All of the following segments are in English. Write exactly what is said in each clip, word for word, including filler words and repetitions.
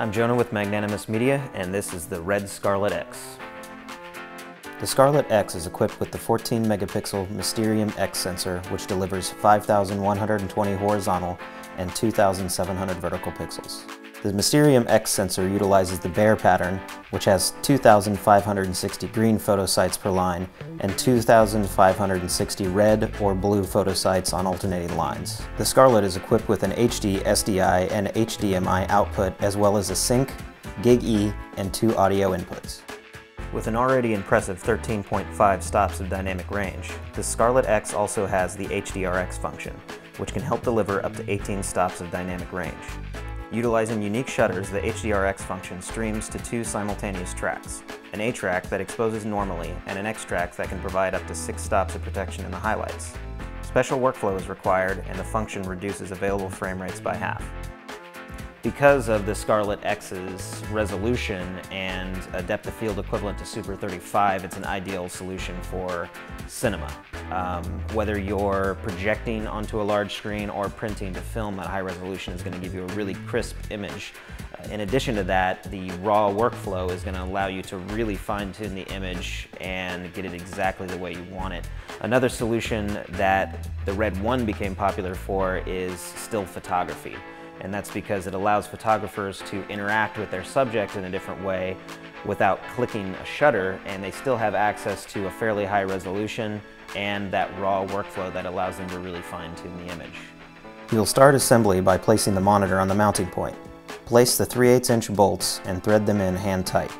I'm Jonah with Magnanimous Media, and this is the Red Scarlet X. The Scarlet X is equipped with the fourteen megapixel Mysterium X sensor, which delivers five thousand one hundred twenty horizontal and two thousand seven hundred vertical pixels. The Mysterium X sensor utilizes the Bayer pattern, which has two thousand five hundred sixty green photosites per line and two thousand five hundred sixty red or blue photosites on alternating lines. The Scarlet is equipped with an H D, S D I, and H D M I output, as well as a sync, gig E, and two audio inputs. With an already impressive thirteen point five stops of dynamic range, the Scarlet X also has the H D R X function, which can help deliver up to eighteen stops of dynamic range. Utilizing unique shutters, the H D R X function streams to two simultaneous tracks, an A track that exposes normally and an X track that can provide up to six stops of protection in the highlights. Special workflow is required, and the function reduces available frame rates by half. Because of the Scarlet X's resolution and a depth of field equivalent to Super thirty-five, it's an ideal solution for cinema. Um, whether you're projecting onto a large screen or printing to film at high resolution is going to give you a really crisp image. In addition to that, the RAW workflow is going to allow you to really fine-tune the image and get it exactly the way you want it. Another solution that the Red One became popular for is still photography. And that's because it allows photographers to interact with their subject in a different way without clicking a shutter, and they still have access to a fairly high resolution and that raw workflow that allows them to really fine-tune the image. You'll start assembly by placing the monitor on the mounting point. Place the three eighths inch bolts and thread them in hand tight.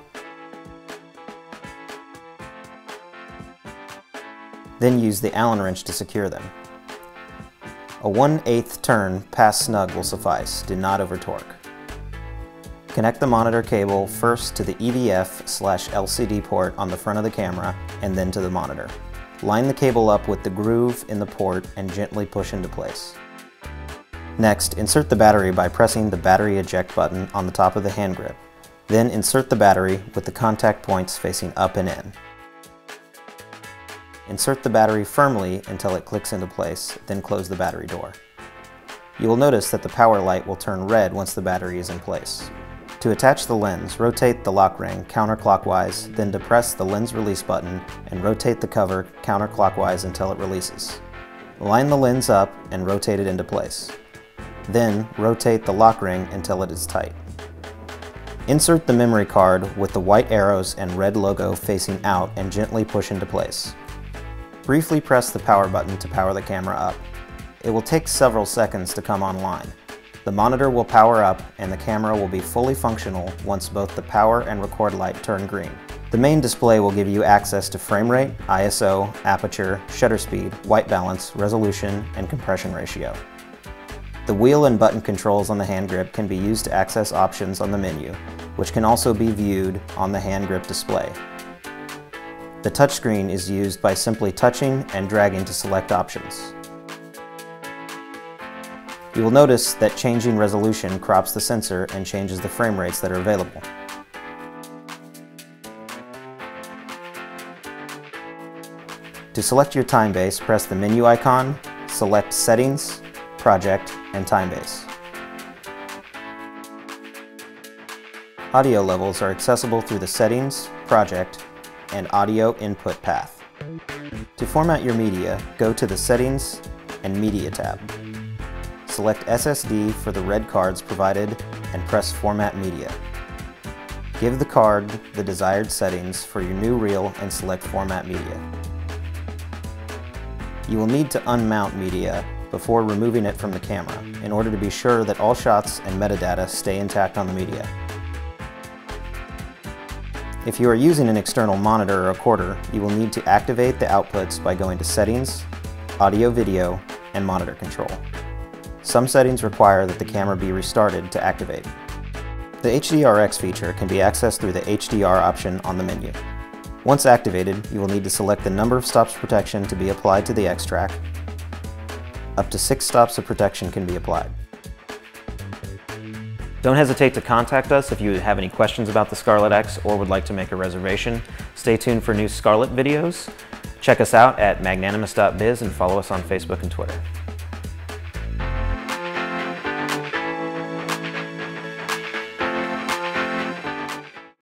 Then use the Allen wrench to secure them. A one eighth turn past snug will suffice. Do not over-torque. Connect the monitor cable first to the E V F slash L C D port on the front of the camera and then to the monitor. Line the cable up with the groove in the port and gently push into place. Next, insert the battery by pressing the battery eject button on the top of the hand grip. Then insert the battery with the contact points facing up and in. Insert the battery firmly until it clicks into place, then close the battery door. You will notice that the power light will turn red once the battery is in place. To attach the lens, rotate the lock ring counterclockwise, then depress the lens release button and rotate the cover counterclockwise until it releases. Line the lens up and rotate it into place. Then rotate the lock ring until it is tight. Insert the memory card with the white arrows and red logo facing out and gently push into place. Briefly press the power button to power the camera up. It will take several seconds to come online. The monitor will power up and the camera will be fully functional once both the power and record light turn green. The main display will give you access to frame rate, I S O, aperture, shutter speed, white balance, resolution, and compression ratio. The wheel and button controls on the hand grip can be used to access options on the menu, which can also be viewed on the hand grip display. The touchscreen is used by simply touching and dragging to select options. You will notice that changing resolution crops the sensor and changes the frame rates that are available. To select your time base, press the menu icon, select Settings, Project, and Time Base. Audio levels are accessible through the Settings, Project, and audio input path. To format your media, go to the Settings and Media tab. Select S S D for the red cards provided and press Format Media. Give the card the desired settings for your new reel and select Format Media. You will need to unmount media before removing it from the camera in order to be sure that all shots and metadata stay intact on the media. If you are using an external monitor or recorder, you will need to activate the outputs by going to Settings, Audio Video, and Monitor Control. Some settings require that the camera be restarted to activate. The H D R X feature can be accessed through the H D R option on the menu. Once activated, you will need to select the number of stops protection to be applied to the X track. Up to six stops of protection can be applied. Don't hesitate to contact us if you have any questions about the Scarlet X or would like to make a reservation. Stay tuned for new Scarlet videos. Check us out at magnanimous dot biz and follow us on Facebook and Twitter.